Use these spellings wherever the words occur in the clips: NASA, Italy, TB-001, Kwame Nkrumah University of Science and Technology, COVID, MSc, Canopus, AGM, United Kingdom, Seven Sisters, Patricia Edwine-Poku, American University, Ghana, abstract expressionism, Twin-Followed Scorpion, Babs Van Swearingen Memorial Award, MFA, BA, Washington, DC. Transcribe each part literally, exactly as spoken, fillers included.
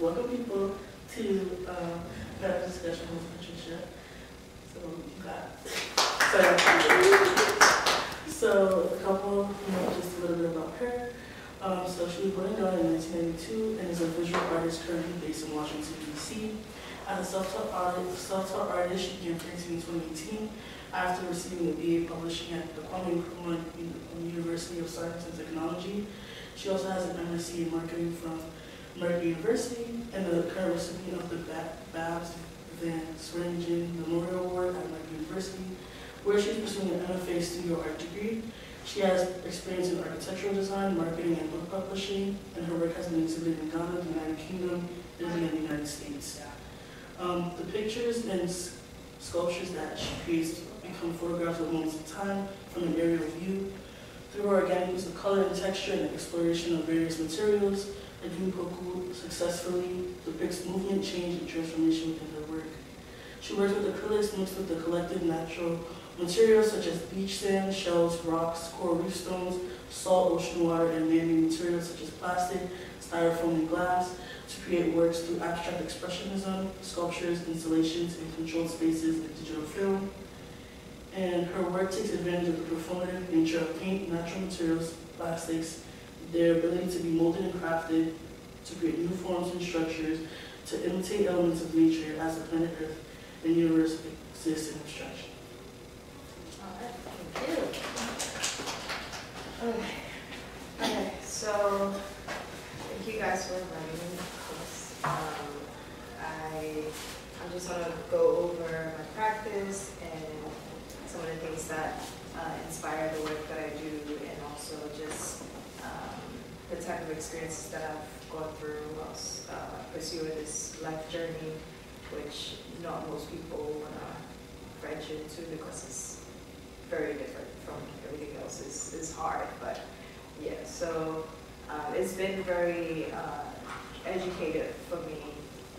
welcome people to um, have a discussion with Patricia. So you got so a couple, you know, just a little bit about her. Um, so she was born in Ghana in nineteen ninety-two and is a visual artist currently based in Washington, D C As a self-taught artist, self-taught artist, she began painting in twenty eighteen after receiving a B A publishing at the Kwame Nkrumah University of Science and Technology. She also has an M S C in marketing from American University and the current recipient of the Babs Van Swearingen Memorial Award at American University, where she's pursuing an M F A studio art degree. She has experience in architectural design, marketing, and book publishing, and her work has been exhibited in Ghana, the United Kingdom, Italy, and the United States. Um, the pictures and sculptures that she creates become photographs of moments in time from an aerial view. Through her organic use of color and texture and exploration of various materials, Edwine-Poku successfully depicts movement, change, and transformation within her work. She works with acrylics mixed with the collected natural materials such as beach sand, shells, rocks, coral reef stones, salt, ocean water, and man-made materials such as plastic, styrofoam, and glass to create works through abstract expressionism, sculptures, installations, and controlled spaces and digital film. And her work takes advantage of the performative nature of paint, natural materials, plastics, their ability to be molded and crafted, to create new forms and structures, to imitate elements of nature as the planet Earth and universe exists in abstraction. Thank you. Okay. Okay, so thank you guys for inviting me. Um, I I just want to go over my practice and some of the things that uh, inspire the work that I do, and also just um, the type of experiences that I've gone through whilst uh, pursuing this life journey, which not most people want to venture into because it's very different from everything else. It's, it's hard, but yeah, so um, it's been very uh, educative for me,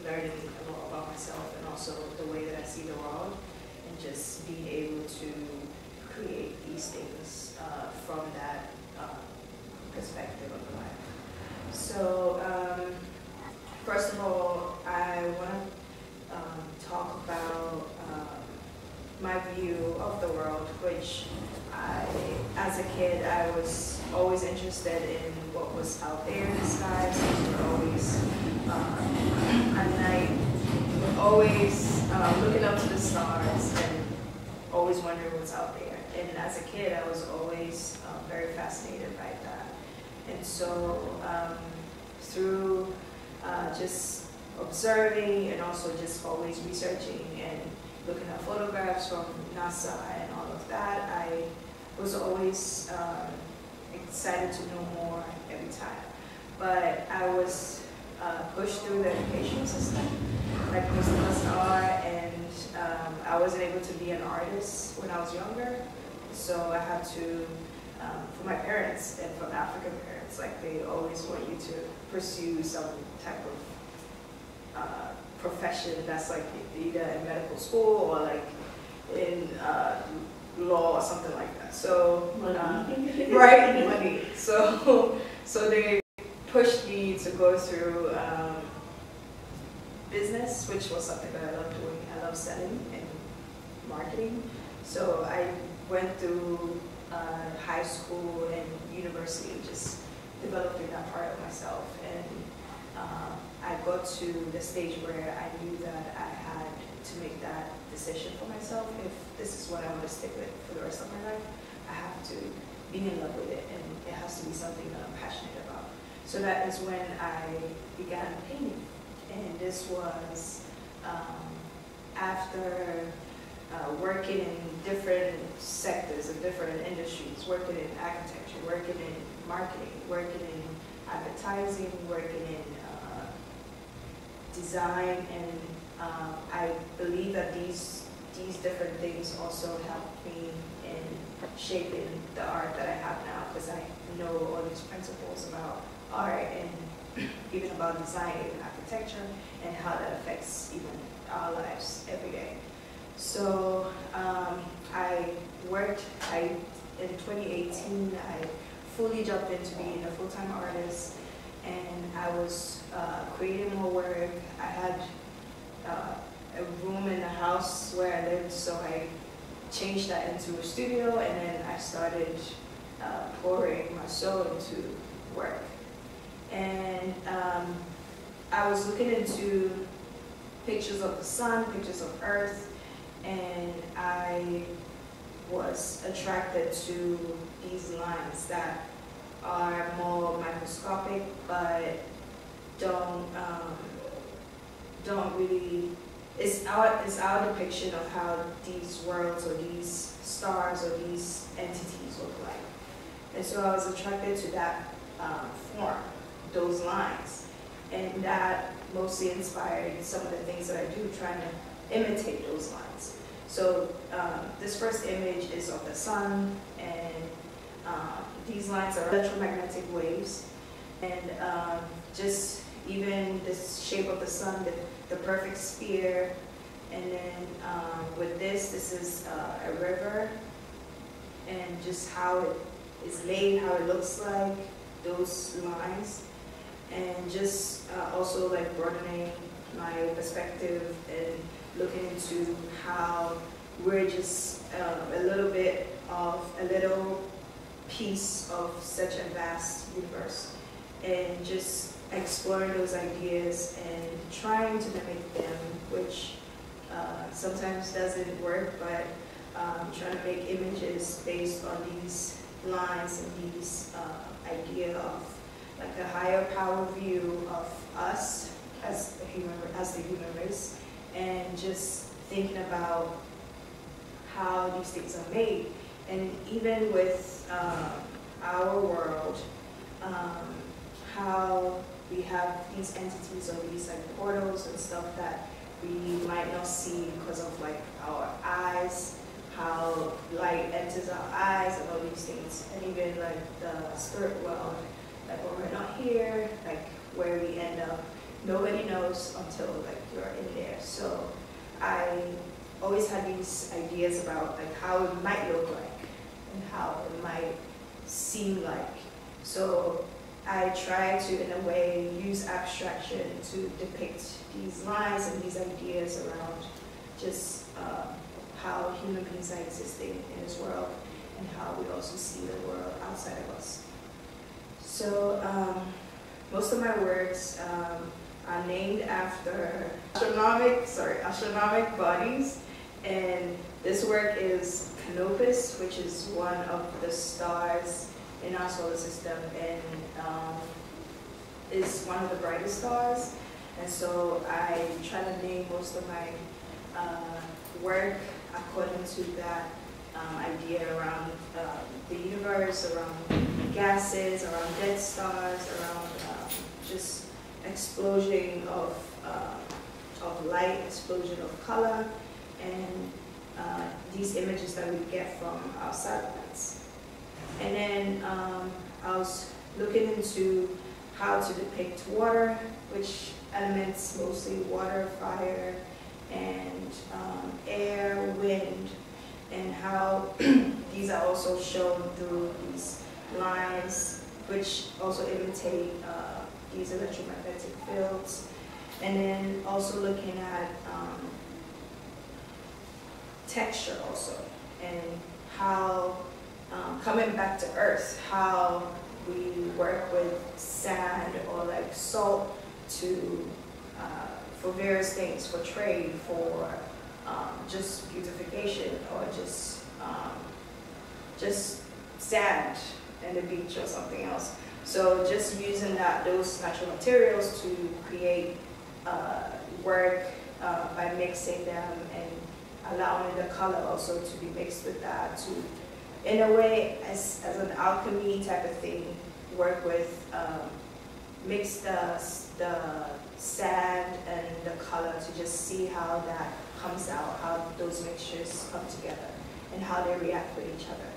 learning a lot about myself and also the way that I see the world, and just being able to create these things uh, from that uh, perspective of life. So um, first of all, I want to um, talk about uh, my view of the world, which I, as a kid, I was always interested in what was out there in the sky. So we were always um, at night, we were always uh, looking up to the stars and always wondering what's out there. And as a kid, I was always uh, very fascinated by that. And so um, through uh, just observing and also just always researching and looking at photographs from NASA and all of that, I was always um, excited to know more every time. But I was uh, pushed through the education system, like most of us are, and um, I wasn't able to be an artist when I was younger. So I had to, um, for my parents and from African parents, like they always want you to pursue some type of uh, profession that's like either in medical school or like in uh, law or something like that. So um, right, money. So so they pushed me to go through um, business, which was something that I love doing. I love selling and marketing. So I went through uh, high school and university, just developing that part of myself. And Um, I got to the stage where I knew that I had to make that decision for myself. If this is what I want to stick with for the rest of my life, I have to be in love with it, and it has to be something that I'm passionate about. So that is when I began painting, and this was um, after uh, working in different sectors and different industries, working in architecture, working in marketing, working in advertising, working in uh, design, and um, I believe that these these different things also helped me in shaping the art that I have now, because I know all these principles about art and even about design and architecture and how that affects even our lives every day. So um, I worked, I in twenty eighteen I fully jumped into being a full-time artist, and I was uh, creating more work. I had uh, a room in the house where I lived, so I changed that into a studio, and then I started uh, pouring my soul into work. And um, I was looking into pictures of the sun, pictures of Earth, and I was attracted to these lines that are more microscopic, but don't um, don't really. It's our it's our depiction of how these worlds or these stars or these entities look like, and so I was attracted to that um, form, those lines, and that mostly inspired some of the things that I do, trying to imitate those lines. So um, this first image is of the sun, and um, these lines are electromagnetic waves, and um, just even the shape of the sun, the, the perfect sphere, and then um, with this, this is uh, a river, and just how it is laid, how it looks like, those lines, and just uh, also like broadening my perspective and looking into how we're just uh, a little bit of a little piece of such a vast universe, and just exploring those ideas and trying to mimic them, which uh, sometimes doesn't work, but um, trying to make images based on these lines and these uh, idea of like a higher power view of us as the human, as the human race, and just thinking about how these things are made. And even with um, our world, um, how we have these entities or these like portals and stuff that we might not see because of like our eyes, how light enters our eyes and all these things, and even like the spirit world, like when we're not here, like where we end up, nobody knows until like you're in there. So I always had these ideas about like how it might look like and how it might seem like. So I try to, in a way, use abstraction to depict these lines and these ideas around just um, how human beings are existing in this world and how we also see the world outside of us. So um, most of my works um, are named after astronomic, sorry, astronomic bodies, and this work is Canopus, which is one of the stars in our solar system, and um, is one of the brightest stars. And so I try to name most of my uh, work according to that um, idea around uh, the universe, around gases, around dead stars, around um, just explosion of, uh, of light, explosion of color, and uh, these images that we get from our satellites. And then um, I was looking into how to depict water, which elements, mostly water, fire, and um, air, wind, and how these are also shown through these lines, which also imitate uh, these electromagnetic fields. And then also looking at um, texture also, and how Um, coming back to Earth, how we work with sand or like salt to uh, for various things, for trade, for um, just beautification, or just um, just sand and the beach or something else. So just using that those natural materials to create uh, work uh, by mixing them and allowing the color also to be mixed with that to, in a way, as, as an alchemy type of thing, work with, um, mix the, the sand and the color to just see how that comes out, how those mixtures come together, and how they react with each other.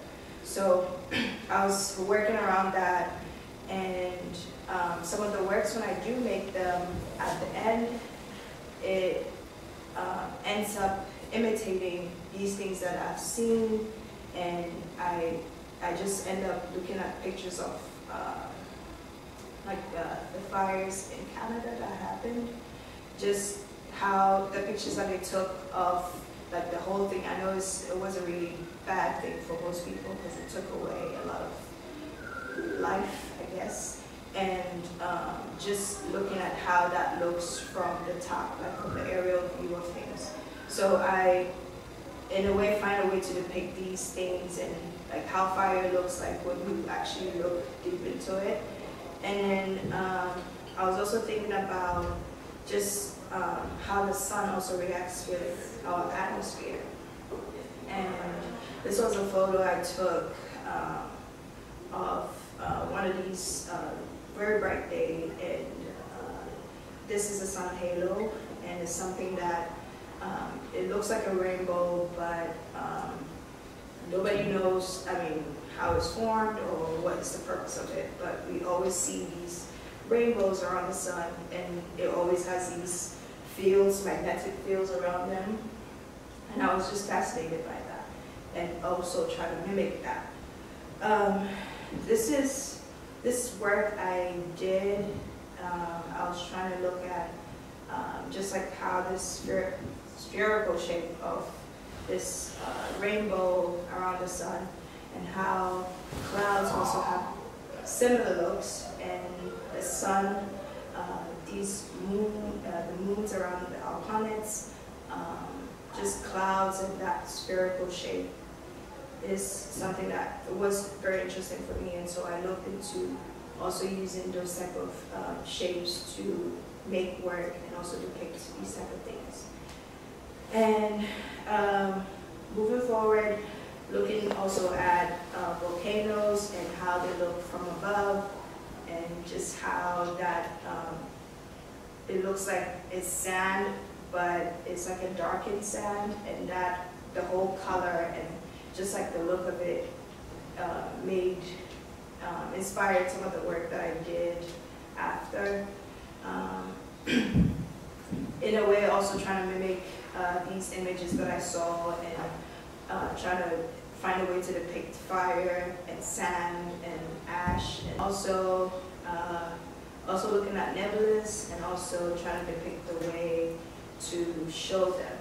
So I was working around that, and um, some of the works, when I do make them at the end, it uh, ends up imitating these things that I've seen, and I, I just end up looking at pictures of uh, like uh, the fires in Canada that happened, just how the pictures that they took of like the whole thing, I know it's, it was a really bad thing for most people because it took away a lot of life, I guess. And um, just looking at how that looks from the top, like from the aerial view of things. So I, in a way, find a way to depict these things and like how fire looks like when you actually look deep into it. And then um, I was also thinking about just um, how the sun also reacts with our atmosphere. And this was a photo I took um, of uh, one of these uh, very bright days, and uh, this is a sun halo, and it's something that um, it looks like a rainbow, but um, nobody knows, I mean, how it's formed or what is the purpose of it, but we always see these rainbows around the sun, and it always has these fields, magnetic fields around them, and I was just fascinated by that, and also try to mimic that. Um, this is, this work I did, um, I was trying to look at um, just like how this spher spherical shape of this uh, rainbow around the sun, and how clouds also have similar looks, and the sun, uh, these moon, uh, the moons around our planets, um, just clouds and that spherical shape is something that was very interesting for me, and so I looked into also using those type of uh, shapes to make work and also depict these type of things. And um, moving forward, looking also at uh, volcanoes and how they look from above, and just how that um, it looks like it's sand, but it's like a darkened sand, and that the whole color and just like the look of it uh, made, um, inspired some of the work that I did after. Um, in a way, also trying to mimic uh, these images that I saw, and Uh, trying to find a way to depict fire and sand and ash, and also uh, also looking at nebulas, and also trying to depict the way to show them.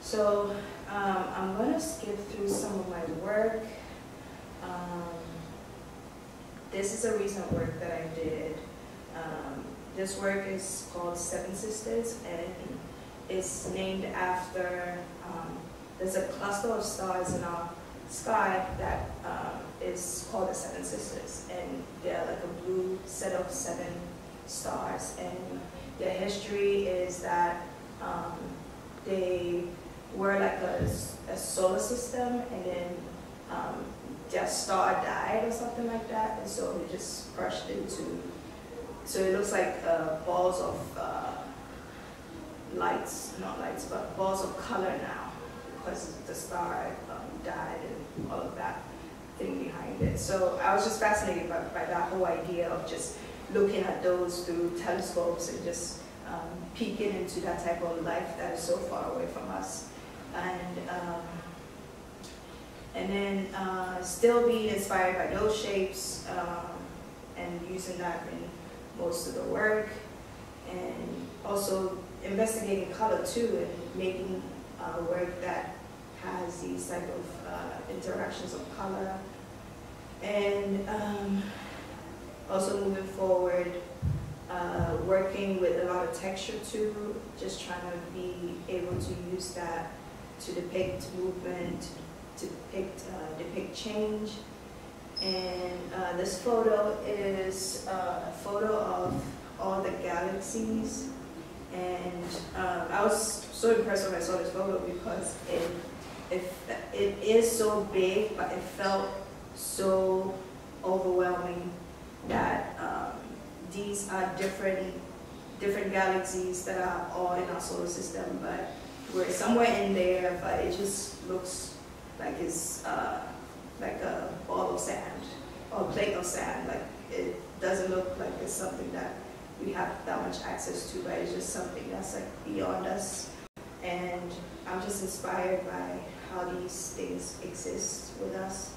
So um, I'm going to skip through some of my work. Um, this is a recent work that I did. Um, this work is called Seven Sisters, and it's named after um, there's a cluster of stars in our sky that um, is called the Seven Sisters, and they're like a blue set of seven stars. And their history is that um, they were like a, a solar system, and then um, their star died or something like that, and so it just crushed into. So it looks like uh, balls of uh, lights, not lights, but balls of color now, because the star um, died and all of that thing behind it. So I was just fascinated by, by that whole idea of just looking at those through telescopes and just um, peeking into that type of life that is so far away from us. And um, and then uh, still being inspired by those shapes um, and using that in most of the work, and also investigating color too, and making Uh, work that has these type of uh, interactions of color. And um, also moving forward, uh, working with a lot of texture too, just trying to be able to use that to depict movement, to depict, uh, depict change. And uh, this photo is uh, a photo of all the galaxies. And um, I was so impressed when I saw this photo, because it, it, it is so big, but it felt so overwhelming that um, these are different, different galaxies that are all in our solar system, but we're somewhere in there, but it just looks like it's uh, like a ball of sand, or a plate of sand. Like, it doesn't look like it's something that we have that much access to, but it's just something that's like beyond us. And I'm just inspired by how these things exist with us.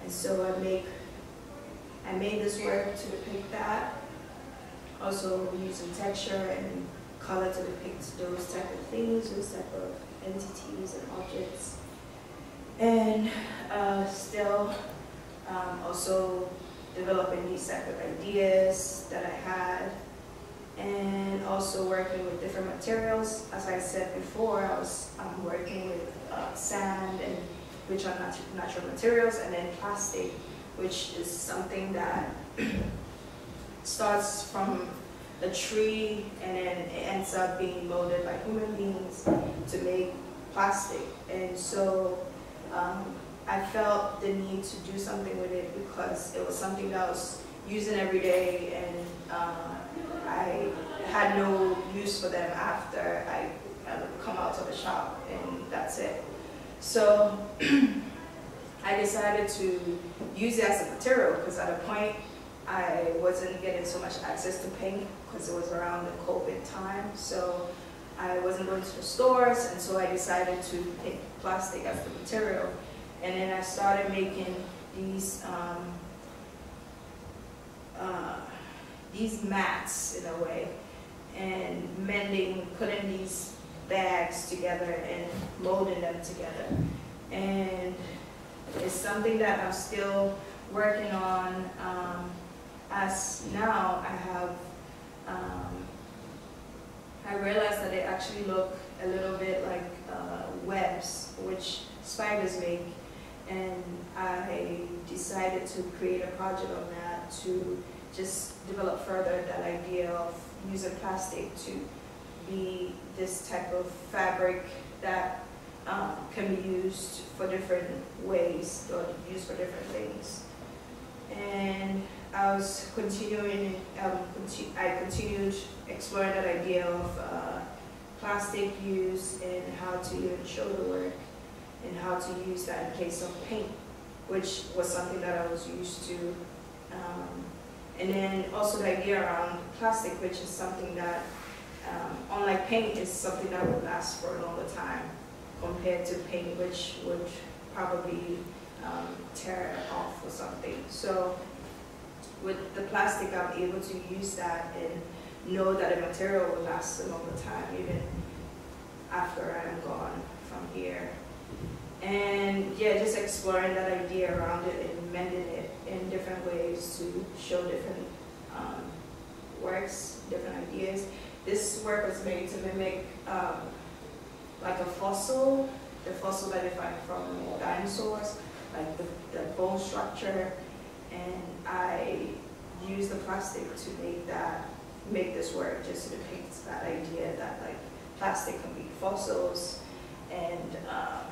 And so I make, I made this work to depict that, also using texture and color to depict those type of things, those type of entities and objects. And uh, still um, also developing these type of ideas that I had, and also working with different materials. As I said before, I was um, working with uh, sand, and which are nat natural materials, and then plastic, which is something that starts from a tree and then it ends up being molded by human beings to make plastic. And so um, I felt the need to do something with it because it was something that I was using every day, and uh, I had no use for them after I come out of the shop, and that's it. So I decided to use it as a material because at a point I wasn't getting so much access to paint because it was around the COVID time. So I wasn't going to the stores, and so I decided to pick plastic as the material. And then I started making these um, uh, these mats in a way, and mending, putting these bags together and molding them together. And it's something that I'm still working on. Um, as now I have, um, I realized that they actually look a little bit like uh, webs, which spiders make. And I decided to create a project on that to just develop further that idea of using plastic to be this type of fabric that um, can be used for different ways or used for different things. And I was continuing, um, conti I continued exploring that idea of uh, plastic use and how to even show the work and how to use that in case of paint, which was something that I was used to. Um, and then also the idea around plastic, which is something that Um, unlike paint, is something that would last for a longer time compared to paint, which would probably um, tear off or something. So with the plastic, I'm able to use that and know that a material will last a longer time, even after I'm gone from here. And yeah, just exploring that idea around it and mending it in different ways to show different um, works, different ideas. This work was made to mimic um, like a fossil, the fossil that they find from dinosaurs, like the, the bone structure, and I used the plastic to make that, make this work just to depict that idea that like plastic can be fossils, and uh,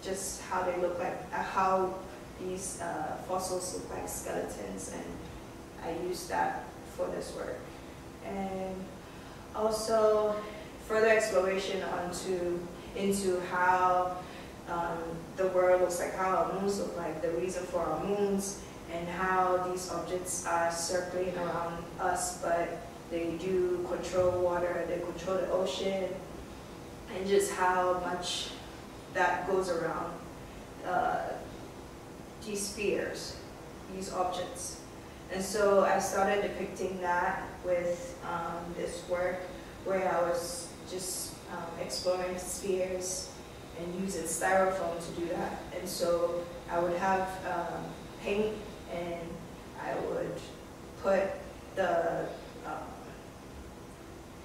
just how they look like, uh, how these uh, fossils look like skeletons, and I used that for this work. And also, further exploration onto into how um, the world looks like, how our moons look like, the reason for our moons, and how these objects are circling around us, but they do control water, they control the ocean, and just how much that goes around uh, these spheres, these objects. And so I started depicting that with um, this work where I was just um, exploring spheres and using styrofoam to do that. And so I would have um, paint, and I would put the, um,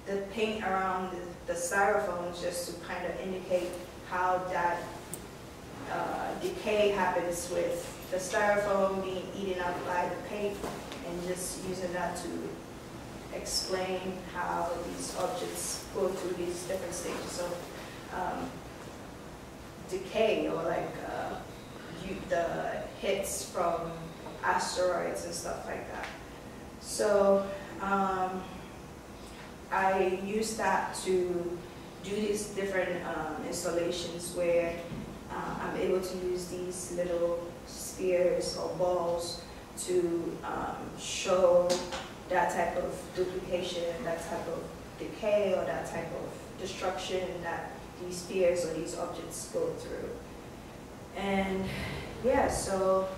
the paint around the, the styrofoam just to kind of indicate how that uh, decay happens with the styrofoam being eaten up by the paint, and just using that to explain how these objects go through these different stages of um, decay, or like uh, you, the hits from asteroids and stuff like that. So um, I used that to do these different um, installations where uh, I'm able to use these little spheres or balls to um, show that type of duplication, that type of decay, or that type of destruction that these spheres or these objects go through. And yeah, so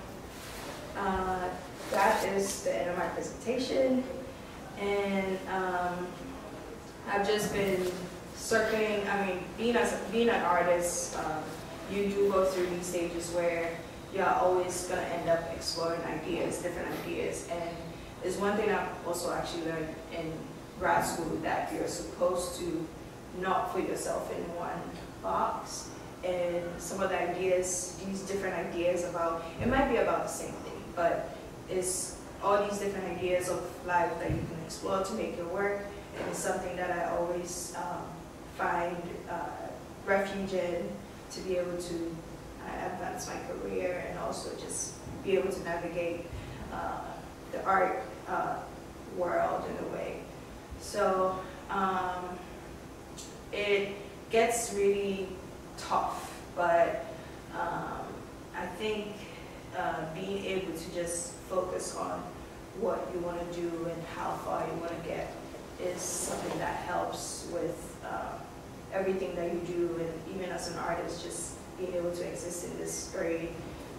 uh, that is the end of my presentation. And um, I've just been circling, I mean, being, as, being an artist, um, you do go through these stages where you're always going to end up exploring ideas, different ideas. And it's one thing I've also actually learned in grad school, that you're supposed to not put yourself in one box. And some of the ideas, these different ideas about, it might be about the same thing, but it's all these different ideas of life that you can explore to make your work. And it's something that I always um, find uh, refuge in, to be able to advance my career and also just be able to navigate uh, the art uh, world in a way. So um, it gets really tough, but um, I think uh, being able to just focus on what you want to do and how far you want to get is something that helps with uh, everything that you do, and even as an artist, just being able to exist in this very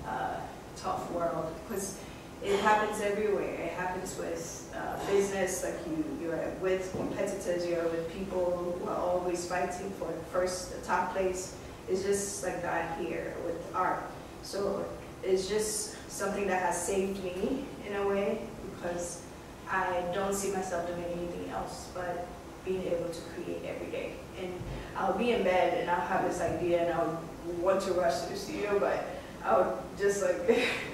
uh, tough world, because it happens everywhere. It happens with uh, business, like you, you're with competitors, you're with people who are always fighting for the first, the top place. It's just like that here with art. So it's just something that has saved me in a way, because I don't see myself doing anything else but being able to create every day. And I'll be in bed and I'll have this idea and I'll want to rush to the studio, but I would just like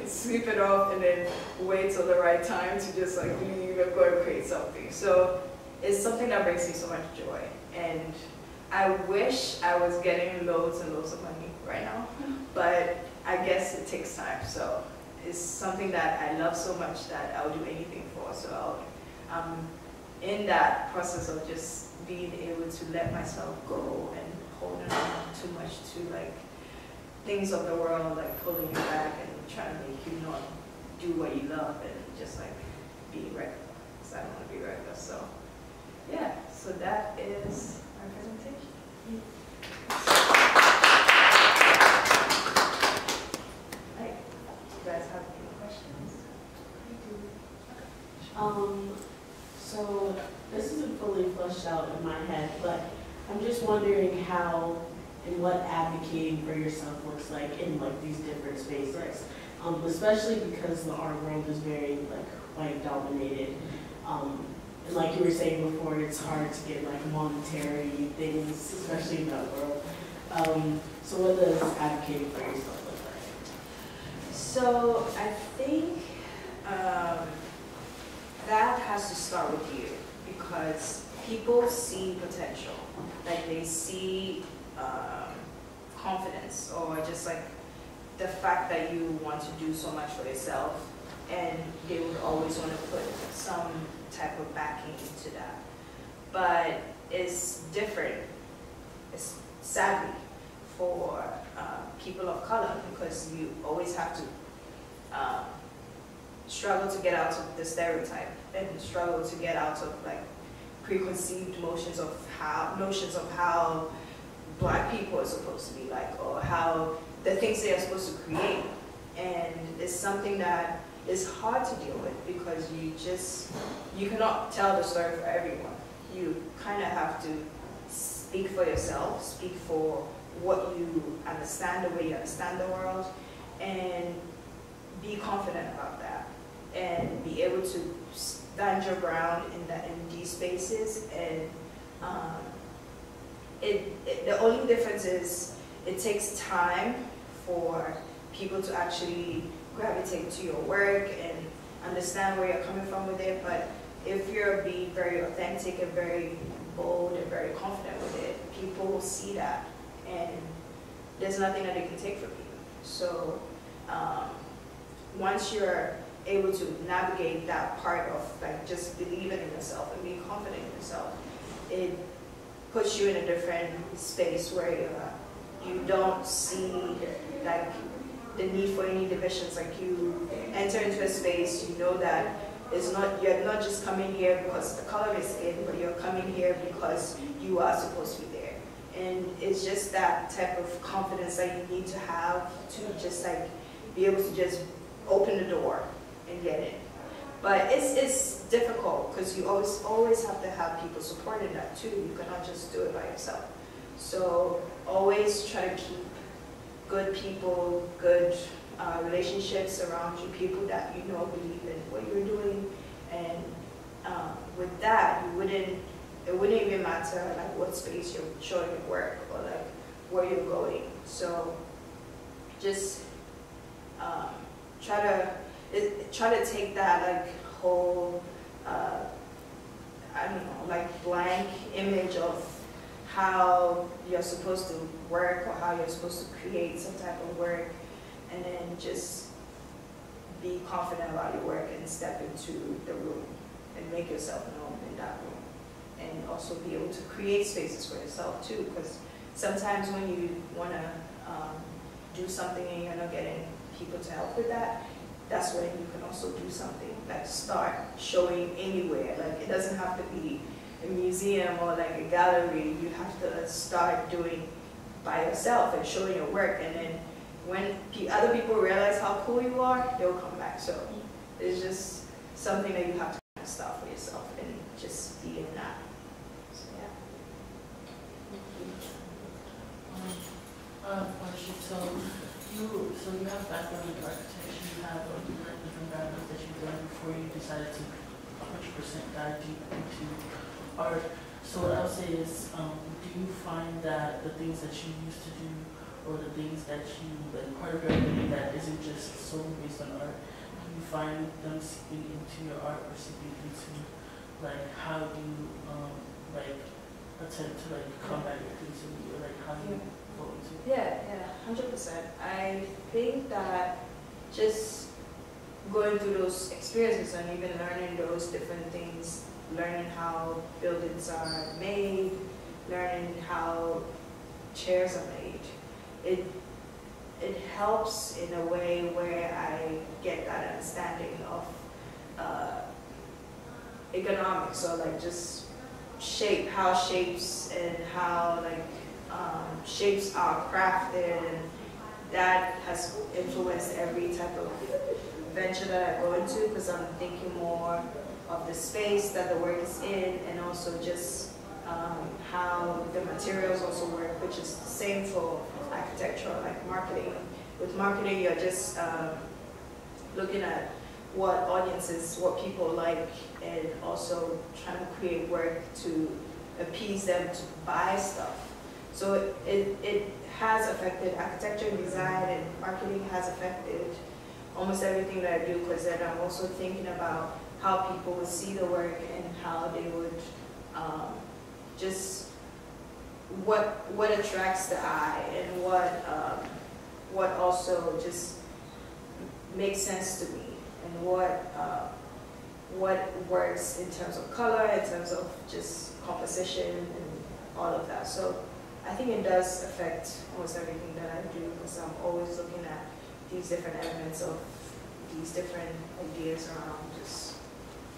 sweep it off and then wait till the right time to just like leave and go and create something. So it's something that brings me so much joy, and I wish I was getting loads and loads of money right now, but I guess it takes time. So it's something that I love so much that I'll do anything for. So I'll, um, in that process of just being able to let myself go and holding on too much to like things of the world, like pulling you back and trying to make you not do what you love and just like be regular, because I don't want to be regular. So yeah, so that is my presentation. Right. Do you guys have any questions? Um, so this isn't fully fleshed out in my head, but I'm just wondering how and what advocating for yourself looks like in like these different spaces, right. um, especially because the art world is very like white dominated, um, and like you were saying before, it's hard to get like monetary things, especially in that world. Um, so what does advocating for yourself look like? So I think um, that has to start with you, because people see potential, like they see Um, confidence, or just like the fact that you want to do so much for yourself, and they would always want to put some type of backing into that. But it's different, it's sadly, for uh, people of color, because you always have to um, struggle to get out of the stereotype and struggle to get out of like preconceived notions of how notions of how Black people are supposed to be like, or how the things they are supposed to create. And it's something that is hard to deal with, because you just, you cannot tell the story for everyone. You kind of have to speak for yourself, speak for what you understand, the way you understand the world, and be confident about that, and be able to stand your ground in, the, in these spaces. And um, It, it, the only difference is it takes time for people to actually gravitate to your work and understand where you're coming from with it. But if you're being very authentic and very bold and very confident with it, people will see that, and there's nothing that they can take from you. So um, once you're able to navigate that part of like just believing in yourself and being confident in yourself, it puts you in a different space where you're, you don't see like the need for any divisions. Like you enter into a space, you know that it's not, you're not just coming here because the color is in, but you're coming here because you are supposed to be there. And it's just that type of confidence that you need to have to just like be able to just open the door and get in. But it's, it's difficult because you always always have to have people supporting that too. You cannot just do it by yourself. So always try to keep good people, good uh, relationships around you, people that you know believe in what you're doing. And um, with that, you wouldn't it wouldn't even matter like what space you're showing your work or like where you're going. So just um, try to it, try to take that like whole uh, I don't know like blank image of how you're supposed to work or how you're supposed to create some type of work, and then just be confident about your work and step into the room and make yourself known in that room, and also be able to create spaces for yourself too, because sometimes when you want to um, do something and you're not getting people to help with that, that's when you can also do something, like start showing anywhere. Like it doesn't have to be a museum or like a gallery. You have to start doing by yourself and showing your work, and then when other people realize how cool you are, they'll come back. So it's just something that you have to kind of start for yourself and just be in that. So yeah. Um, so you so you have background in architecture, you have all the different backgrounds that you've done before you decided to one hundred percent dive deep into art. So what I'll say is, um, do you find that the things that you used to do, or the things that you, like part of your identity that isn't just solely based on art, do you find them seeping into your art or seeping into like how you um, like attempt to like combat your things or like how you go into it? Yeah, yeah, one hundred percent. I think that just going through those experiences and even learning those different things, learning how buildings are made, learning how chairs are made, it it helps in a way where I get that understanding of uh, economics, or like just shape, how shapes and how like um, shapes are crafted, and that has influenced every type of venture that I go into, because I'm thinking more of the space that the work is in, and also just um, how the materials also work, which is the same for architecture, like marketing. With marketing, you're just um, looking at what audiences, what people like, and also trying to create work to appease them to buy stuff. So it, it has affected architecture and design, and marketing has affected almost everything that I do, because then I'm also thinking about how people would see the work and how they would um, just what what attracts the eye, and what um, what also just makes sense to me, and what uh, what works in terms of color, in terms of just composition and all of that. So I think it does affect almost everything that I do, because I'm always looking at these different elements of these different ideas around just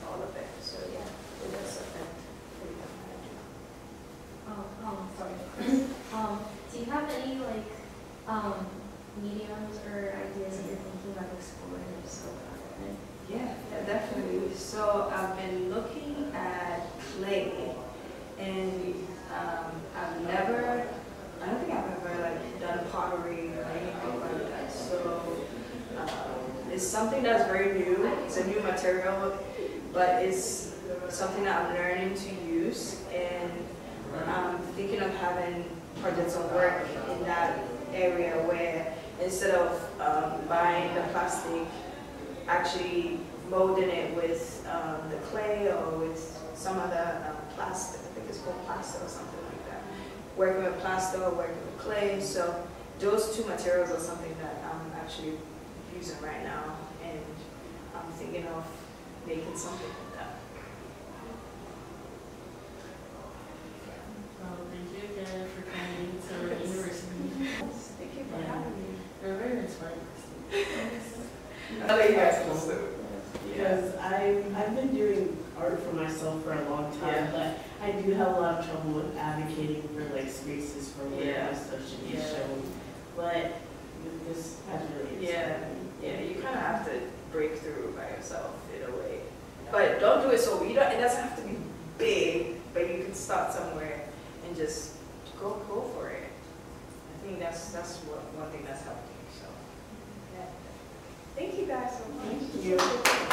all of it. So yeah, it does affect everything that I do. Oh, um, sorry. um, do you have any like um, mediums or ideas that you're thinking about exploring? So yeah, yeah, definitely. So I've been looking at clay, and um, I've never, I don't think I've ever like done pottery or anything like that. So um, it's something that's very new. It's a new material, but it's something that I'm learning to use, and I'm thinking of having projects of work in that area where instead of um, buying the plastic, actually molding it with um, the clay or with some other um, plastic. I think it's called plaster or something like that. Working with plaster or working with clay. So those two materials are something that I'm actually using right now, and I'm thinking of making something like that. For coming to the university. Thank you for having me. You're very inspiring. I think that's cool. Because I've, I've been doing art for myself for a long time, yeah. But I do have a lot of trouble with advocating for like spaces for where yeah. my stuff should be yeah. shown. But this has really inspired me. Yeah, you kind of have to breakthrough by yourself in a way. But don't do it so, you don't, it doesn't have to be big, but you can start somewhere and just go go for it. I think that's that's one, one thing that's helped me. So yeah. Thank you guys so much. Thank you.